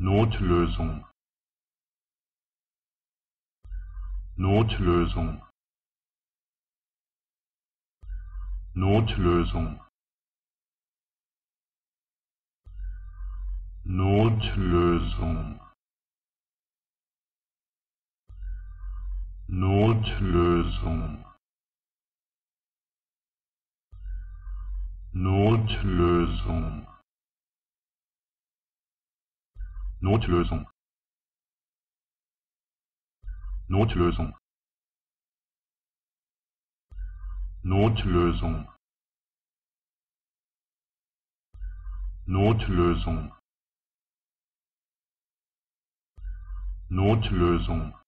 Notlösung. Notlösung. Notlösung. Notlösung. Notlösung. Notlösung. Notlösung. Notlösung. Notlösung. Notlösung. Notlösung.